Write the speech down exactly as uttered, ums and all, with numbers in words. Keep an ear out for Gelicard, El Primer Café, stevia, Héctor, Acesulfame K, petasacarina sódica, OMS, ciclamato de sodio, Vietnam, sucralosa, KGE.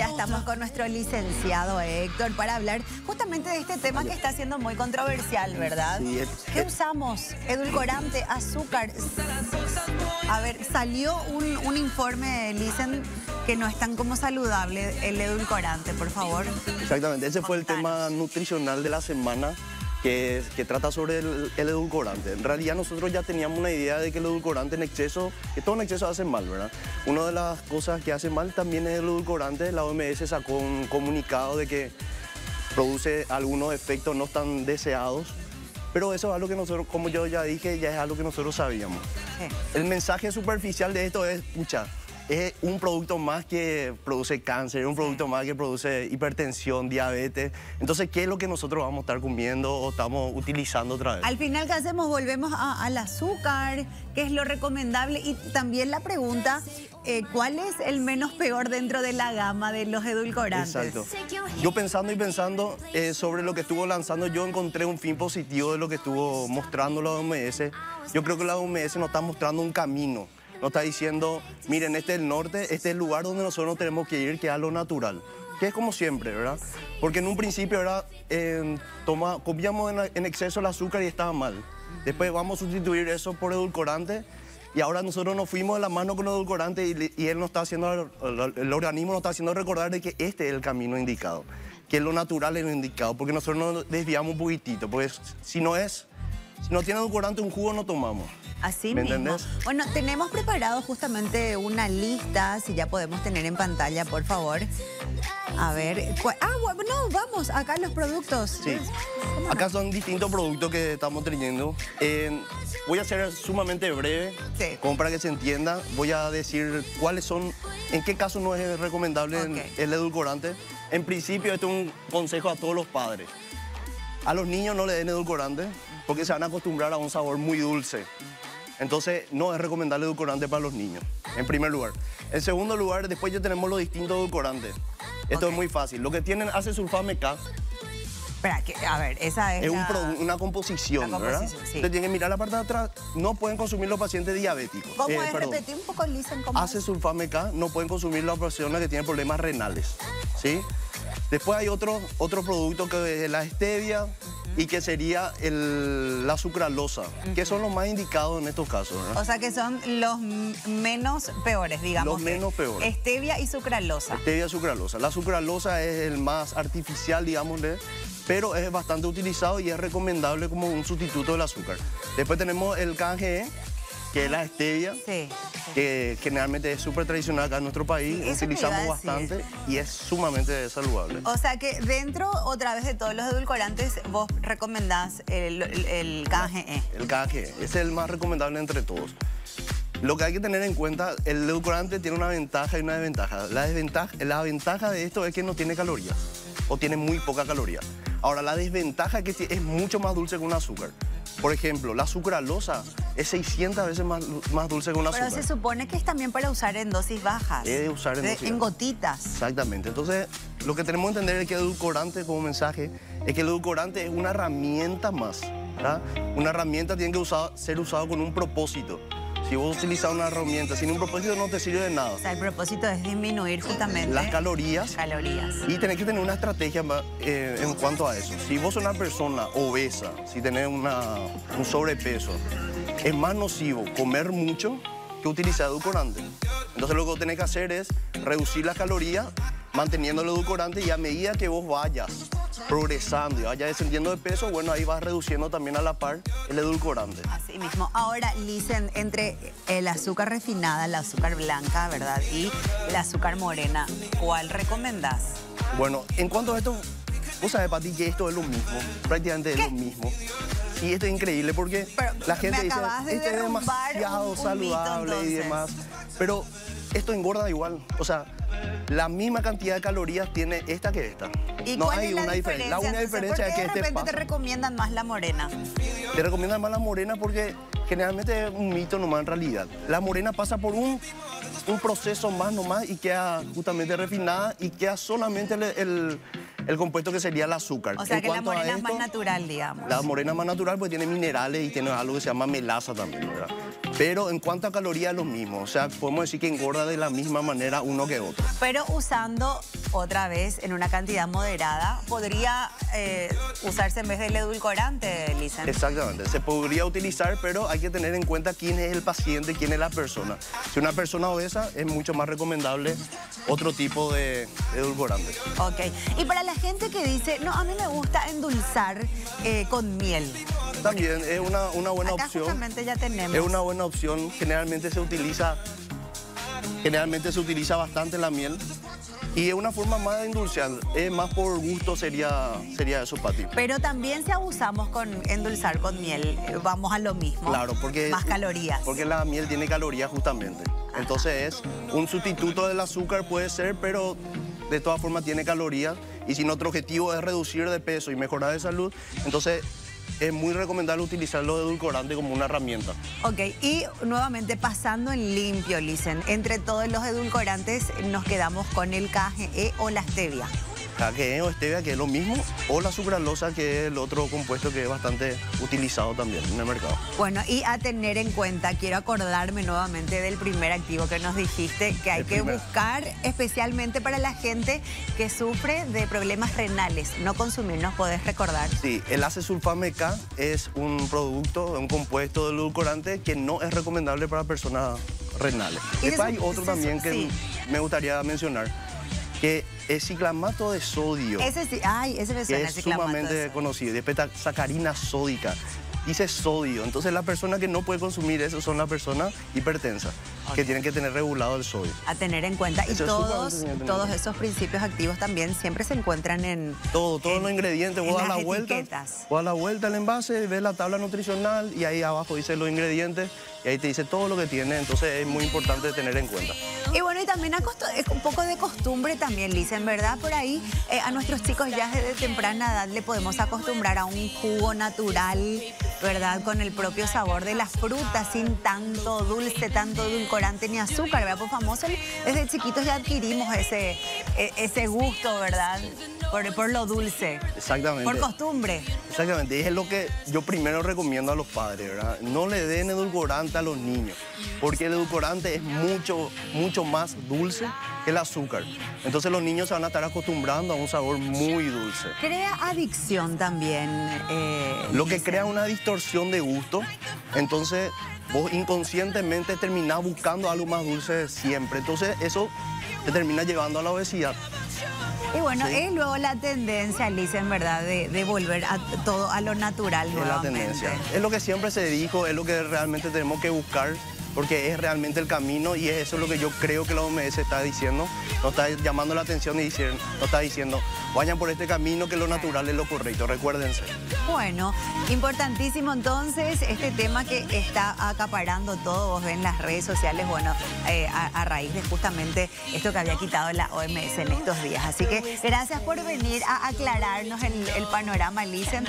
Ya estamos con nuestro licenciado Héctor para hablar justamente de este tema que está siendo muy controversial, ¿verdad? Sí, es, ¿qué es, usamos? Edulcorante, azúcar. A ver, salió un, un informe, Licen, que no es tan como saludable el edulcorante, por favor. Exactamente, ese fue el tema nutricional de la semana. Que, que trata sobre el, el edulcorante. En realidad nosotros ya teníamos una idea de que el edulcorante en exceso, que todo en exceso hace mal, ¿verdad? Una de las cosas que hace mal también es el edulcorante. La O M S sacó un comunicado de que produce algunos efectos no tan deseados, pero eso es algo que nosotros, como yo ya dije, ya es algo que nosotros sabíamos. El mensaje superficial de esto es, pucha, es un producto más que produce cáncer, es un producto más que produce hipertensión, diabetes. Entonces, ¿qué es lo que nosotros vamos a estar comiendo o estamos utilizando otra vez? Al final, ¿qué hacemos? Volvemos a, al azúcar, ¿qué es lo recomendable? Y también la pregunta, eh, ¿cuál es el menos peor dentro de la gama de los edulcorantes? Exacto. Yo pensando y pensando eh, sobre lo que estuvo lanzando, yo encontré un fin positivo de lo que estuvo mostrando la O M S. Yo creo que la O M S nos está mostrando un camino. Nos está diciendo, miren, este es el norte, este es el lugar donde nosotros tenemos que ir, que es a lo natural. Que es como siempre, ¿verdad? Porque en un principio, ¿verdad? Eh, toma, copiamos en, en exceso el azúcar y estaba mal. Después vamos a sustituir eso por edulcorante. Y ahora nosotros nos fuimos de la mano con el edulcorante y, y él nos está haciendo, el, el organismo nos está haciendo recordar de que este es el camino indicado. Que lo natural es lo indicado. Porque nosotros nos desviamos un poquitito. Porque si no es, si no tiene edulcorante un jugo no tomamos. Así mismo. ¿Entendés? Bueno, tenemos preparado justamente una lista, si ya podemos tener en pantalla, por favor. A ver, ¿cuál? Ah, no, vamos, acá los productos. Sí, acá son distintos productos que estamos teniendo. Eh, voy a ser sumamente breve, sí, como para que se entienda. Voy a decir cuáles son, en qué caso no es recomendable, okay, el edulcorante. En principio, esto es un consejo a todos los padres. A los niños no le den edulcorante porque se van a acostumbrar a un sabor muy dulce. Entonces, no es recomendable edulcorante para los niños, en primer lugar. En segundo lugar, después ya tenemos los distintos edulcorantes. Esto, okay, es muy fácil. Lo que tienen Acesulfame K. Espera, que, a ver, esa es, es la... un pro, una composición, la ¿verdad? Sí. Entonces, tienen que mirar la parte de atrás. No pueden consumir los pacientes diabéticos. ¿Cómo eh, es? Repetí un poco, Licen. Acesulfame K no pueden consumir las personas que tienen problemas renales, ¿sí? Después hay otro, otro producto que es la stevia, y que sería el, la sucralosa, uh-huh, que son los más indicados en estos casos, ¿verdad? O sea que son los menos peores, digamos. Los menos peores. Stevia y sucralosa. Stevia y sucralosa. La sucralosa es el más artificial, digámosle, pero es bastante utilizado y es recomendable como un sustituto del azúcar. Después tenemos el K G E, que es la stevia, sí, sí, que generalmente es súper tradicional acá en nuestro país, sí, utilizamos bastante y es sumamente saludable. O sea que dentro, otra vez, de todos los edulcorantes, vos recomendás el, el K G E. El K G E, es el más recomendable entre todos. Lo que hay que tener en cuenta, el edulcorante tiene una ventaja y una desventaja. La desventaja, la ventaja de esto es que no tiene calorías, o tiene muy poca caloría. Ahora, la desventaja es que es mucho más dulce que un azúcar. Por ejemplo, la sucralosa es seiscientas veces más, más dulce que una azúcar. Pero se supone que es también para usar en dosis bajas. Es usar en de, dosis bajas. En gotitas. Exactamente. Entonces, lo que tenemos que entender es que el edulcorante, como mensaje, es que el edulcorante es una herramienta más, ¿verdad? Una herramienta tiene que usado, ser usado con un propósito. Si vos utilizas una herramienta sin un propósito, no te sirve de nada. O sea, el propósito es disminuir justamente las calorías. Calorías. Y tenés que tener una estrategia eh, en cuanto a eso. Si vos sos una persona obesa, si tenés una, un sobrepeso, es más nocivo comer mucho que utilizar edulcorante. Entonces, lo que tenés que hacer es reducir las calorías manteniendo el edulcorante, y a medida que vos vayas progresando y vaya descendiendo de peso, bueno, ahí vas reduciendo también a la par el edulcorante. Así mismo. Ahora, Licen, entre el azúcar refinada, el azúcar blanca, ¿verdad? Y el azúcar morena, ¿cuál recomendás? Bueno, en cuanto a esto, vos sabés, Pati, que esto es lo mismo, prácticamente es ¿qué? Lo mismo. Y esto es increíble porque pero la gente dice, de este es demasiado un, saludable un mito, y demás, pero esto engorda igual, o sea, la misma cantidad de calorías tiene esta que esta. ¿Y no cuál hay es la una diferencia? Diferencia. La única diferencia es que este de repente pasa. Te recomiendan más la morena. Te recomiendan más la morena porque generalmente es un mito nomás en realidad. La morena pasa por un, un proceso más nomás y queda justamente refinada y queda solamente el... el El compuesto que sería el azúcar. O sea, en que la morena esto, es más natural, digamos. La morena es más natural porque tiene minerales y tiene algo que se llama melaza también, ¿verdad? Pero en cuanto a calorías, lo mismo. O sea, podemos decir que engorda de la misma manera uno que otro. Pero usando otra vez en una cantidad moderada, podría eh, usarse en vez del edulcorante, Lisa. Exactamente. Se podría utilizar, pero hay que tener en cuenta quién es el paciente, quién es la persona. Si una persona obesa, es mucho más recomendable otro tipo de edulcorante. Ok. Y para la gente que dice, no, a mí me gusta endulzar eh, con miel. También es una, una buena Acá opción. Justamente ya tenemos. Es una buena opción. Generalmente se utiliza, generalmente se utiliza bastante la miel. Y es una forma más de endulzar, es más por gusto sería, sería eso para ti. Pero también si abusamos con endulzar con miel, vamos a lo mismo. Claro, porque... Más calorías. Porque la miel tiene calorías justamente. Ajá. Entonces es un sustituto del azúcar, puede ser, pero de todas formas tiene calorías. Y si nuestro objetivo es reducir de peso y mejorar de salud, entonces... es muy recomendable utilizar los edulcorantes como una herramienta. Ok, y nuevamente pasando en limpio, Lisen, entre todos los edulcorantes nos quedamos con el K G E o la stevia. K G E o stevia, que es lo mismo, o la sucralosa, que es el otro compuesto que es bastante utilizado también en el mercado. Bueno, y a tener en cuenta, quiero acordarme nuevamente del primer activo que nos dijiste, que hay el que primer. buscar especialmente para la gente que sufre de problemas renales, no consumir, ¿nos podés recordar? Sí, el acesulfame K es un producto, un compuesto de edulcorante que no es recomendable para personas renales. Y después hay otro también que sí. me gustaría mencionar, que es ciclamato de sodio. Ese sí, ay, ese me suena, que es ciclamato sumamente de conocido, de petasacarina sódica. Dice sodio, entonces la persona que no puede consumir eso son las personas hipertensas, okay. que tienen que tener regulado el sodio. A tener en cuenta, eso y todos, es todos esos principios activos también siempre se encuentran en... Todo, todos en, los ingredientes, vos das la vuelta, vos das la vuelta al envase, ves la tabla nutricional y ahí abajo dice los ingredientes y ahí te dice todo lo que tiene, entonces es muy importante tener en cuenta. Y bueno, y también es un poco de costumbre también, Lisa, en verdad, por ahí eh, a nuestros chicos ya desde temprana edad le podemos acostumbrar a un jugo natural, ¿verdad? Con el propio sabor de las frutas, sin tanto dulce, tanto edulcorante ni azúcar, ¿verdad? Por famoso, desde chiquitos ya adquirimos ese, ese gusto, ¿verdad? Por, por lo dulce. Exactamente. Por costumbre. Exactamente. Y es lo que yo primero recomiendo a los padres, ¿verdad? No le den edulcorante a los niños, porque el edulcorante es mucho, mucho más dulce que el azúcar. Entonces los niños se van a estar acostumbrando a un sabor muy dulce. Crea adicción también. Eh, lo que crea una distorsión de gusto, entonces vos inconscientemente terminás buscando algo más dulce siempre. Entonces eso te termina llevando a la obesidad. Y bueno, sí. es luego la tendencia, Alicia, en verdad, de, de volver a todo a lo natural es nuevamente. Es la tendencia. Es lo que siempre se dijo, es lo que realmente tenemos que buscar, porque es realmente el camino y es eso lo que yo creo que la O M S está diciendo. Nos está llamando la atención y diciendo, nos está diciendo, vayan por este camino que lo natural es lo correcto, recuérdense. Bueno, importantísimo entonces este tema que está acaparando todo, vos ven las redes sociales, bueno, eh, a, a raíz de justamente esto que había quitado la O M S en estos días. Así que gracias por venir a aclararnos el, el panorama, Lisa.